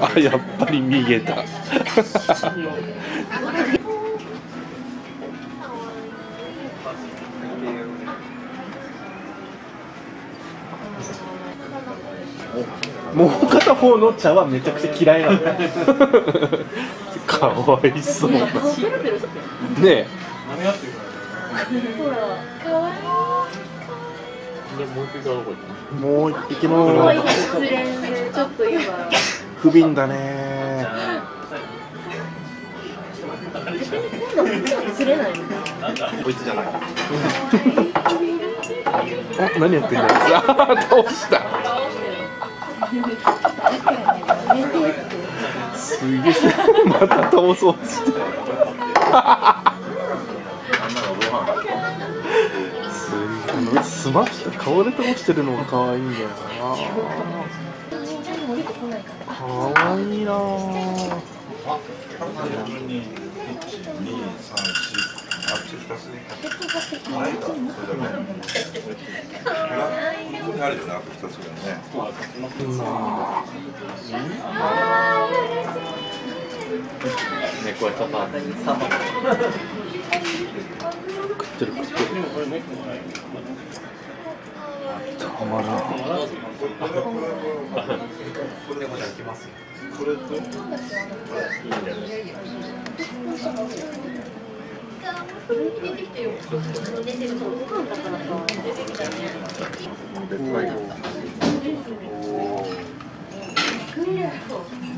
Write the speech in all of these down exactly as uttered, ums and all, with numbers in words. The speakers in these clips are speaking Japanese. あ、やっぱり逃げた。もう片方の茶はめちゃくちゃ嫌いなの。かわいそうな。ねえ。もう一匹の。不憫だね。こいつじゃない。あ、何やってんだ。倒した。すげえまた倒そうとしてスマッシュで顔で倒してるのが可愛いんだよな。可愛いなぁ。うん出てきたよ。出てきたね。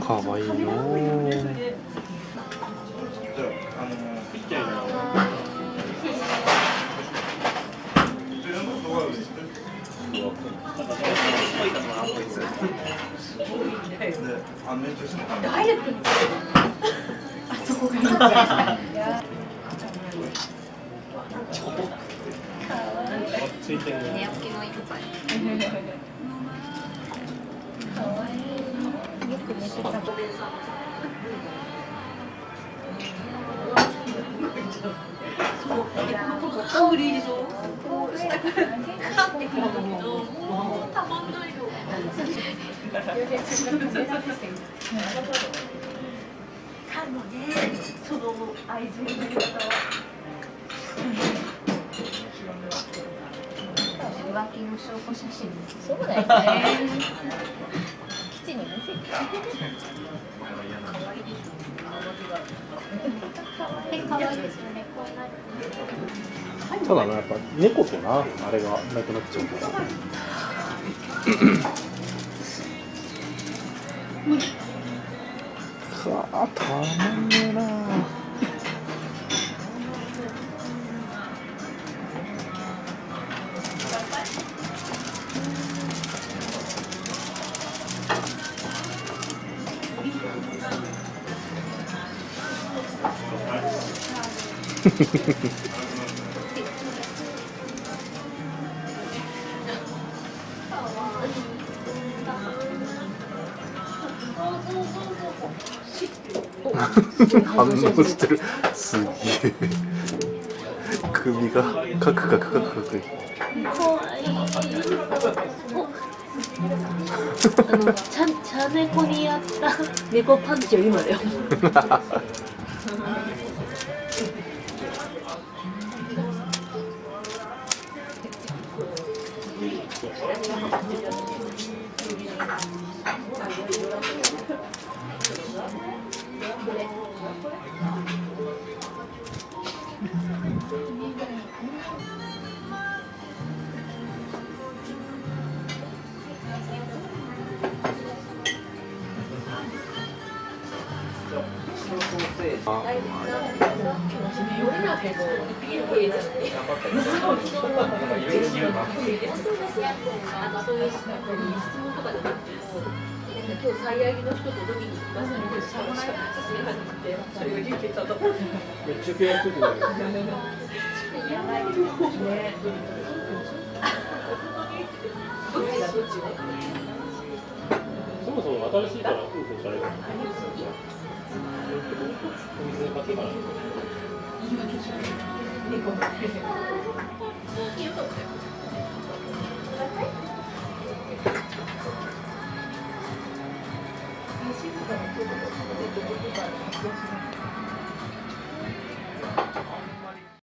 かわいいな。ダイレクトに。あそこがいい。ついてるね。その愛情の方は。浮気の証拠写真です。そうだよね。基地に見せて。可愛いですね。可愛いですよね。ただな、やっぱ猫とな、あれがなくなっちゃうから。かあ、たまんねえな。フフフフ。反応してる。すげえ。首がカクカクカクカク。あのちゃんちゃん猫にやった猫パンチを今だよ。そもそも新しいから、うんこされる。Thank you.